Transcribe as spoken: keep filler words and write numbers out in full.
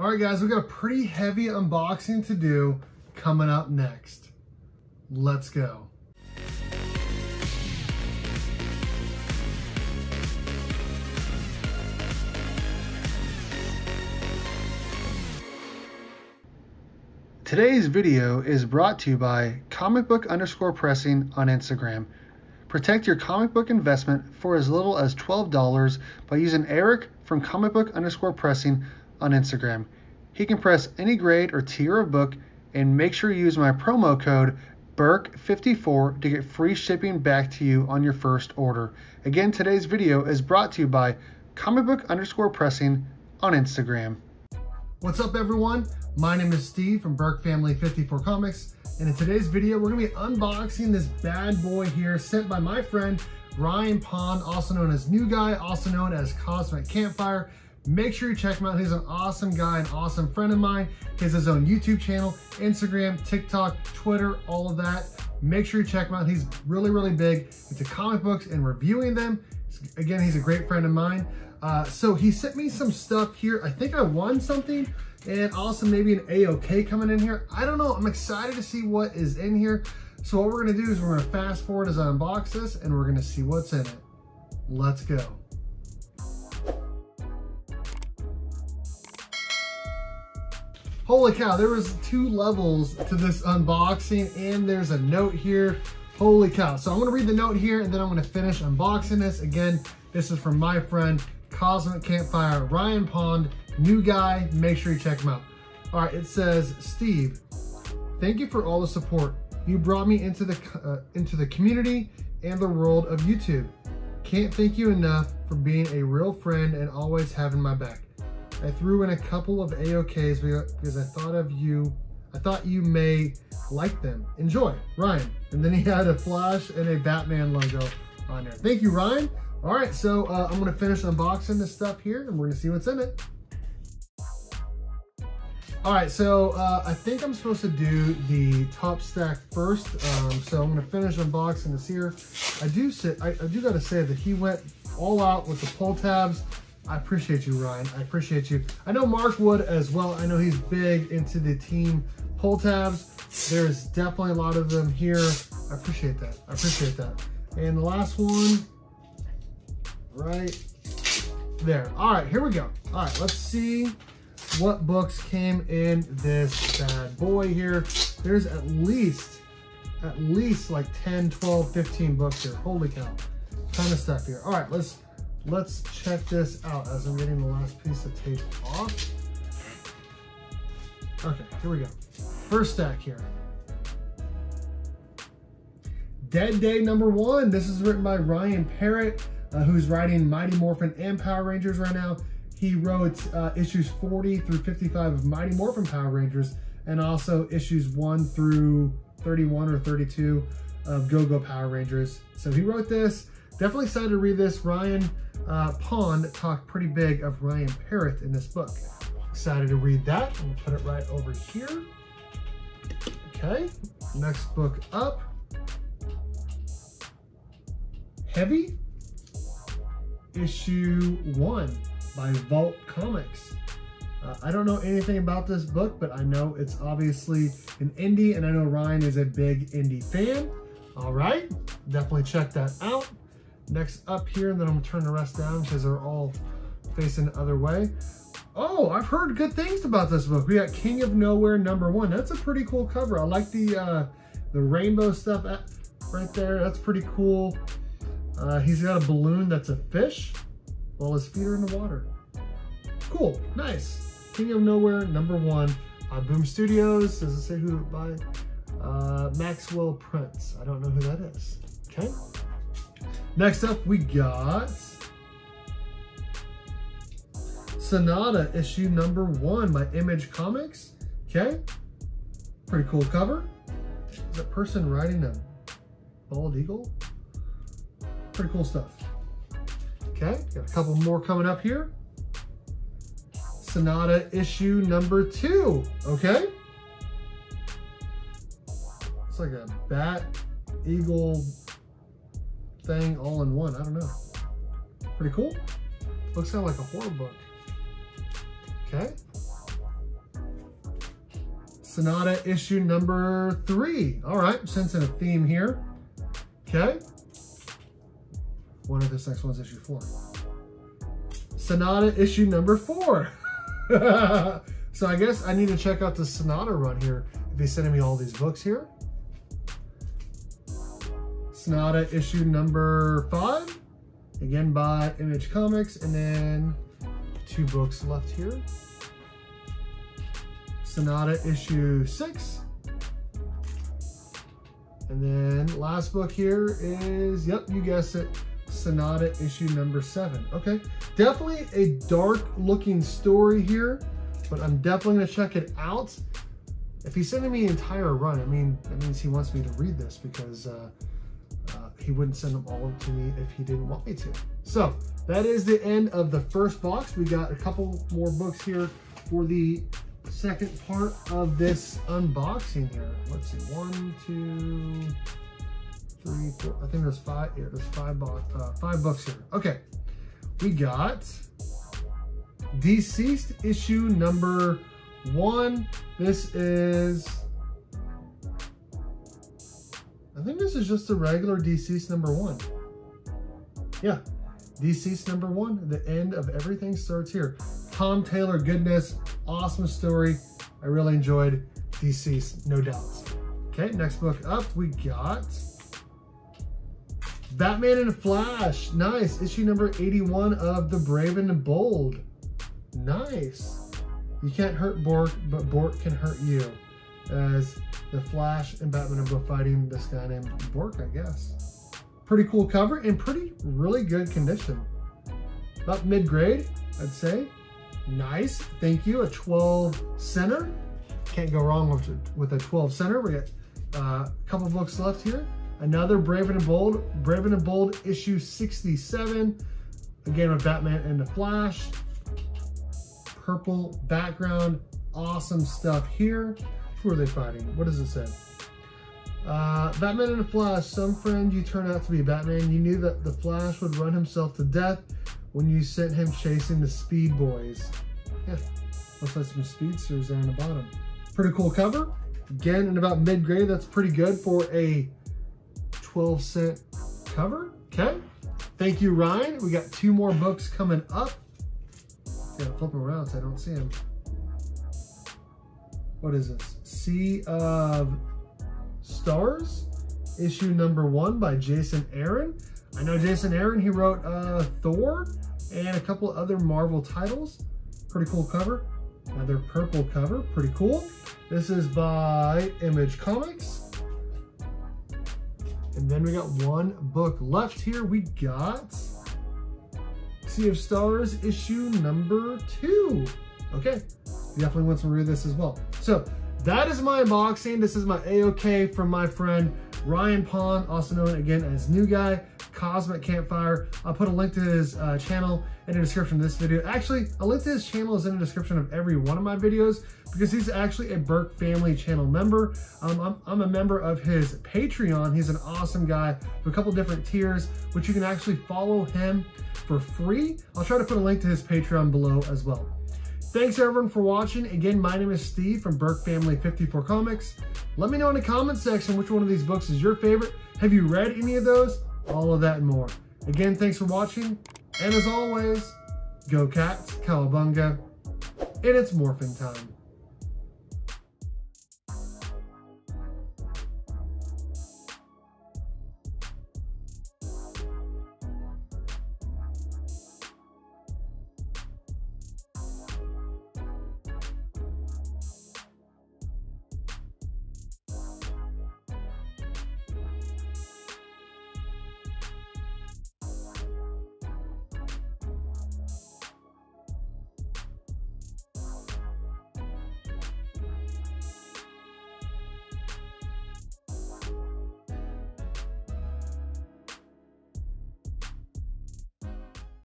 All right, guys, we've got a pretty heavy unboxing to do coming up next. Let's go. Today's video is brought to you by ComicBook underscore Pressing on Instagram. Protect your comic book investment for as little as twelve dollars by using Eric from ComicBook underscore Pressing on Instagram. He can press any grade or tier of book, and make sure you use my promo code B E R K fifty-four to get free shipping back to you on your first order. Again, today's video is brought to you by ComicBook underscore Pressing on Instagram. What's up, everyone? My name is Steve from Berk Family fifty-four Comics, and in today's video, we're gonna be unboxing this bad boy here sent by my friend, Ryan Pond, also known as New Guy, also known as Cosmic Campfire. Make sure you check him out. He's an awesome guy, an awesome friend of mine. He has his own YouTube channel, Instagram, TikTok, Twitter, all of that. Make sure you check him out. He's really, really big into comic books and reviewing them. Again, he's a great friend of mine. Uh, so he sent me some stuff here. I think I won something, and also maybe an A O K coming in here. I don't know, I'm excited to see what is in here. So what we're gonna do is we're gonna fast forward as I unbox this, and we're gonna see what's in it. Let's go. Holy cow, there was two levels to this unboxing, and there's a note here. Holy cow. So I'm gonna read the note here, and then I'm gonna finish unboxing this. Again, this is from my friend, Cosmic Campfire, Ryan Pond, New Guy. Make sure you check him out. All right, it says, Steve, thank you for all the support. You brought me into the, uh, into the community and the world of YouTube. Can't thank you enough for being a real friend and always having my back. I threw in a couple of A O Ks because I thought of you. I thought you may like them. Enjoy, Ryan. And then he had a Flash and a Batman logo on there. Thank you, Ryan. All right, so uh, I'm gonna finish unboxing this stuff here, and we're gonna see what's in it. All right, so uh, I think I'm supposed to do the top stack first. Um, so I'm gonna finish unboxing this here. I do sit, I, I do gotta say that he went all out with the pull tabs. I appreciate you, Ryan. I appreciate you. I know Mark would as well. I know he's big into the team pull tabs. There's definitely a lot of them here. I appreciate that. I appreciate that. And the last one, right there. All right, here we go. All right, let's see what books came in this bad boy here. There's at least, at least like ten, twelve, fifteen books here. Holy cow, ton of stuff here. All right, let's, let's check this out as I'm getting the last piece of tape off. Okay, here we go. First stack here. Dead Day number one. This is written by Ryan Parrott, Uh, who's writing Mighty Morphin and Power Rangers right now. He wrote uh, issues forty through fifty-five of Mighty Morphin Power Rangers, and also issues one through thirty-one or thirty-two of Go Go Power Rangers. So he wrote this. Definitely excited to read this. Ryan uh, Pond talked pretty big of Ryan Parrott in this book. Excited to read that. I'm gonna put it right over here. Okay, next book up. Heavy. Issue one by Vault Comics. Uh, I don't know anything about this book, but I know it's obviously an indie, and I know Ryan is a big indie fan. All right, definitely check that out. Next up here, and then I'm gonna turn the rest down because they're all facing the other way. Oh, I've heard good things about this book. We got King of Nowhere number one. That's a pretty cool cover. I like the uh, the rainbow stuff right there. That's pretty cool. Uh, he's got a balloon that's a fish while his feet are in the water. Cool, nice. King of Nowhere, number one by Boom Studios. Does it say who by? Uh, Maxwell Prince. I don't know who that is. Okay. Next up, we got Sonata, issue number one by Image Comics. Okay. Pretty cool cover. Is a person riding a bald eagle? Pretty cool stuff. Okay, got a couple more coming up here. Sonata issue number two. Okay. It's like a bat, eagle thing all in one. I don't know. Pretty cool. Looks kind of like a horror book. Okay. Sonata issue number three. All right, sensing a theme here. Okay. What if this next one's issue four? Sonata issue number four. So I guess I need to check out the Sonata run here if he's sending me all these books here. Sonata issue number five, again by Image Comics, and then two books left here. Sonata issue six. And then last book here is, yep, you guessed it, Sonata issue number seven. Okay, definitely a dark looking story here, but I'm definitely gonna check it out. If he's sending me an entire run, I mean, that means he wants me to read this, because uh, uh, he wouldn't send them all to me if he didn't want me to. So that is the end of the first box. We got a couple more books here for the second part of this unboxing here. Let's see, one, two, three, four. I think there's five here. There's five box, uh, five books here. Okay, we got Deceased issue number one. This is, I think this is just the regular Deceased number one. Yeah, Deceased number one. The end of everything starts here. Tom Taylor, goodness, awesome story. I really enjoyed Deceased, no doubts. Okay, next book up, we got Batman and Flash. Nice, issue number eighty-one of The Brave and Bold. Nice. You can't hurt Bork, but Bork can hurt you. As the Flash and Batman are both fighting this guy named Bork, I guess. Pretty cool cover and pretty, really good condition. About mid-grade, I'd say. Nice, thank you, a twelve center. Can't go wrong with, with a twelve center. We got uh, a couple books left here. Another Brave and Bold, Brave and Bold issue sixty-seven. Again with Batman and the Flash. Purple background, awesome stuff here. Who are they fighting? What does it say? Uh, Batman and the Flash, some friend you turned out to be. Batman, you knew that the Flash would run himself to death when you sent him chasing the Speed Boys. Yeah, looks like some speedsters down the bottom. Pretty cool cover. Again, in about mid-grade, that's pretty good for a twelve cent cover. Okay, thank you, Ryan. We got two more books coming up. Gotta flip them around so I don't see them. What is this? Sea of Stars, issue number one by Jason Aaron. I know Jason Aaron, he wrote uh, Thor and a couple other Marvel titles. Pretty cool cover. Another purple cover, pretty cool. This is by Image Comics. And then we got one book left here. We got Sea of Stars issue number two. Okay, you definitely want to read this as well. So that is my unboxing. This is my A O K from my friend Ryan Pond, also known again as New Guy, Cosmic Campfire. I'll put a link to his uh, channel in the description of this video. Actually, a link to his channel is in the description of every one of my videos, because he's actually a Berk Family channel member. Um, I'm, I'm a member of his Patreon. He's an awesome guy with a couple different tiers, which you can actually follow him for free. I'll try to put a link to his Patreon below as well. Thanks everyone for watching. Again, my name is Steve from Berk Family fifty-four Comics. Let me know in the comment section which one of these books is your favorite. Have you read any of those? All of that and more. Again, thanks for watching. And as always, go Cats, cowabunga, and it's morphin' time.